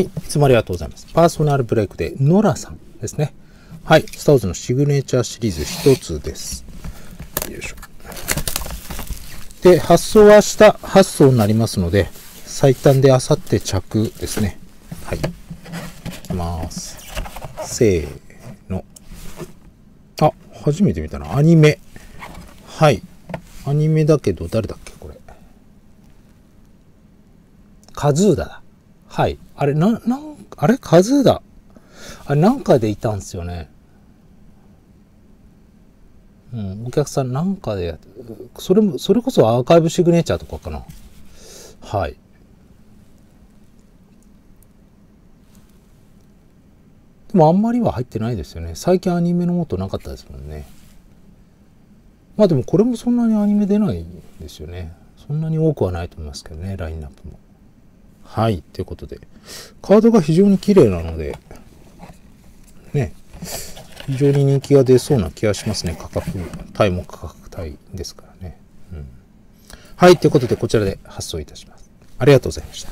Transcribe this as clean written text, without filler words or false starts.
はい、いつもありがとうございます。パーソナルブレイクでノラさんですね。はい、スターウォーズのシグネチャーシリーズ1つです。よいしょ。で、発送は明日発送になりますので、最短で明後日着ですね。はい。いきます。せーの。あ、初めて見たな。アニメ。はい。アニメだけど、誰だっけこれ。カズーダだ。はい。あれ、あれカズーダ。あれ、なんかでいたんすよね。うん。お客さんなんかでやって、それこそアーカイブシグネチャーとかかな。はい。でもあんまりは入ってないですよね。最近アニメのもとなかったですもんね。まあでもこれもそんなにアニメ出ないんですよね。そんなに多くはないと思いますけどね、ラインナップも。はい、ということで。カードが非常に綺麗なので、ね、非常に人気が出そうな気がしますね。価格帯も価格帯ですからね。うん、はい、ということでこちらで発送いたします。ありがとうございました。